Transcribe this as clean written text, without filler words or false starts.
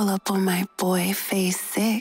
pull up on my boy Phase6ix.